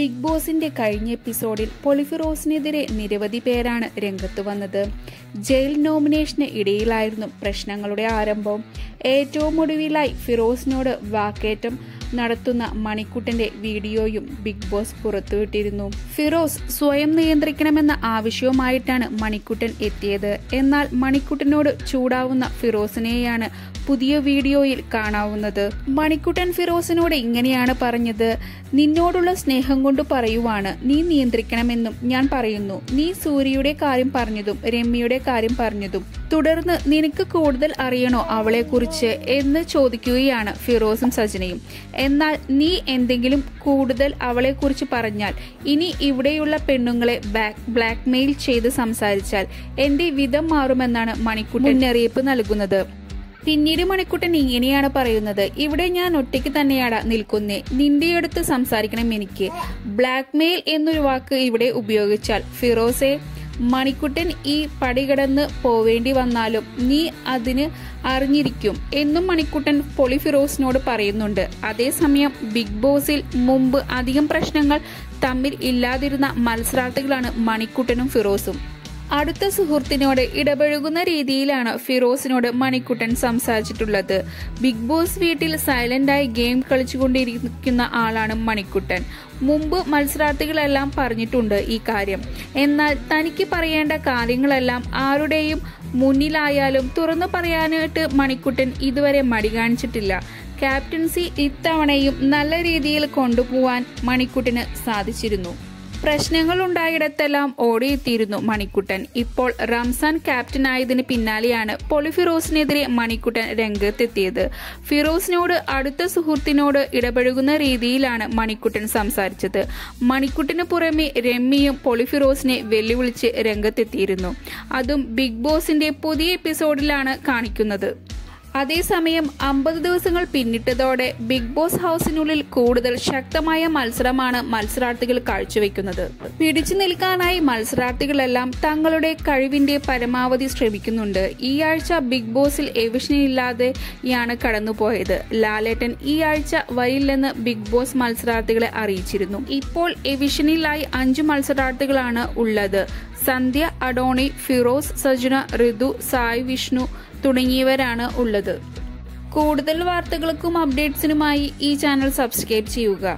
Big ബോസിന്റെ കഴിഞ്ഞ എപ്പിസോഡിൽ പൊളി ഫിറോസിനെതിരെ നിരവധി പേരാണ് രംഗത്ത് വന്നത്. ജയിൽ നോമിനേഷന് ഇടയിലായിരുന്നു പ്രശ്നങ്ങളുടെ ആരംഭം. ഏറ്റവും ഒടുവിലായി ഫിറോസിനോട് വാക്കേറ്റം നടത്തുന്ന മണിക്കുട്ടന്റെ വീഡിയോയും ബിഗ് ബോസ് പുറത്തുവിട്ടിരുന്നു. ഫിറോസ് സ്വയം നിയന്ത്രിക്കണമെന്ന ആവശ്യവുമായിട്ടാണ് മണിക്കുട്ടൻ എത്തിയത്. എന്നാൽ മണിക്കുട്ടനോട് ചൂടാവുന്ന ഫിറോസിനെയാണ് പുതിയ വീഡിയോയിൽ കാണാവുന്നത്. മണിക്കുട്ടൻ ഫിറോസിനോട് ഇങ്ങനെയാണ് പറഞ്ഞത്: നിന്നോടുള്ള സ്നേഹം കൊണ്ട് പറയുവാണ്, നീ നിയന്ത്രിക്കണമെന്നും ഞാൻ പറയുന്നു. നീ സൂര്യയുടെ കാര്യം പറഞ്ഞതും രമ്യയുടെ കാര്യം പറഞ്ഞതും തുടർന്ന് നിനക്ക് കൂടുതൽ അറിയണോ അവളെക്കുറിച്ച് എന്ന് ചോദിക്കുകയാണ് ഫിറോസും സജനയും. എന്നാൽ നീ എന്തെങ്കിലും കൂടുതൽ അവളെക്കുറിച്ച് പറഞ്ഞാൽ, ഇനി ഇവിടെയുള്ള പെണ്ണുങ്ങളെ ബ്ലാക്ക്മെയിൽ ചെയ്ത് സംസാരിച്ചാൽ എന്റെ വിധം മാറുമെന്നാണ് മണിക്കുട്ടൻ മുന്നറിയിപ്പ് നൽകുന്നത്. പിന്നീട് മണിക്കുട്ടൻ ഇങ്ങനെയാണ് പറയുന്നത്: ഇവിടെ ഞാൻ ഒറ്റയ്ക്ക് തന്നെയാണ് നിൽക്കുന്നേ, നിന്റെ അടുത്ത് സംസാരിക്കണം എനിക്ക്. ബ്ലാക്ക്മെയിൽ എന്നൊരു വാക്ക് ഇവിടെ ഉപയോഗിച്ചാൽ ഫിറോസെ, മണിക്കുട്ടൻ ഈ പടി കടന്ന് പോവേണ്ടി വന്നാലും നീ അതിന് അറിഞ്ഞിരിക്കും എന്നും മണിക്കുട്ടൻ പൊളി ഫിറോസിനോട് പറയുന്നുണ്ട്. അതേസമയം ബിഗ് ബോസിൽ മുമ്പ് അധികം പ്രശ്നങ്ങൾ തമ്മിൽ ഇല്ലാതിരുന്ന മത്സരാർത്ഥികളാണ് മണിക്കുട്ടനും ഫിറോസും. അടുത്ത സുഹൃത്തിനോട് ഇടപഴകുന്ന രീതിയിലാണ് ഫിറോസിനോട് മണിക്കുട്ടൻ സംസാരിച്ചിട്ടുള്ളത്. ബിഗ് ബോസ് വീട്ടിൽ സൈലന്റായി ഗെയിം കളിച്ചുകൊണ്ടിരിക്കുന്ന ആളാണ് മണിക്കുട്ടൻ. മുമ്പ് മത്സരാർത്ഥികളെല്ലാം പറഞ്ഞിട്ടുണ്ട് ഈ കാര്യം. എന്നാൽ തനിക്ക് പറയേണ്ട കാര്യങ്ങളെല്ലാം ആരുടെയും മുന്നിലായാലും തുറന്നു പറയാനായിട്ട് മണിക്കുട്ടൻ ഇതുവരെ മടി കാണിച്ചിട്ടില്ല. ക്യാപ്റ്റൻസി ഇത്തവണയും നല്ല രീതിയിൽ കൊണ്ടുപോവാൻ മണിക്കുട്ടന് സാധിച്ചിരുന്നു. പ്രശ്നങ്ങൾ ഉണ്ടായിടത്തെല്ലാം ഓടിയെത്തിയിരുന്നു മണിക്കുട്ടൻ. ഇപ്പോൾ റംസാൻ ക്യാപ്റ്റൻ ആയതിന് പിന്നാലെയാണ് പൊളി ഫിറോസിനെതിരെ മണിക്കുട്ടൻ രംഗത്തെത്തിയത്. ഫിറോസിനോട് അടുത്ത സുഹൃത്തിനോട് ഇടപഴകുന്ന രീതിയിലാണ് മണിക്കുട്ടൻ സംസാരിച്ചത്. മണിക്കുട്ടന് പുറമെ രമ്യയും പൊളി ഫിറോസിനെ വെല്ലുവിളിച്ച് രംഗത്തെത്തിയിരുന്നു. അതും ബിഗ് ബോസിന്റെ പുതിയ എപ്പിസോഡിലാണ് കാണിക്കുന്നത്. അതേസമയം 50 ദിവസങ്ങൾ പിന്നിട്ടതോടെ ബിഗ് ബോസ് ഹൗസിനുള്ളിൽ കൂടുതൽ ശക്തമായ മത്സരമാണ് മത്സരാർത്ഥികൾ കാഴ്ചവെക്കുന്നത്. പിടിച്ചു നിൽക്കാനായി മത്സരാർത്ഥികളെല്ലാം തങ്ങളുടെ കഴിവിന്റെ പരമാവധി ശ്രമിക്കുന്നുണ്ട്. ഈ ആഴ്ച ബിഗ് ബോസിൽ എവിഷനില്ലാതെയാണ് കടന്നുപോയത്. ലാലേട്ടൻ ഈ ആഴ്ച വരില്ലെന്ന് ബിഗ് ബോസ് മത്സരാർത്ഥികളെ അറിയിച്ചിരുന്നു. ഇപ്പോൾ എവിഷനിലായി 5 മത്സരാർത്ഥികളാണ് ഉള്ളത്. സന്ധ്യ, അഡോണി, ഫിറോസ്, സജുന, ഋതു, സായ്, വിഷ്ണു തുടങ്ങിയവരാണ് ഉള്ളത്. കൂടുതൽ വാർത്തകൾക്കും അപ്ഡേറ്റ്സിനുമായി ഈ ചാനൽ സബ്സ്ക്രൈബ് ചെയ്യുക.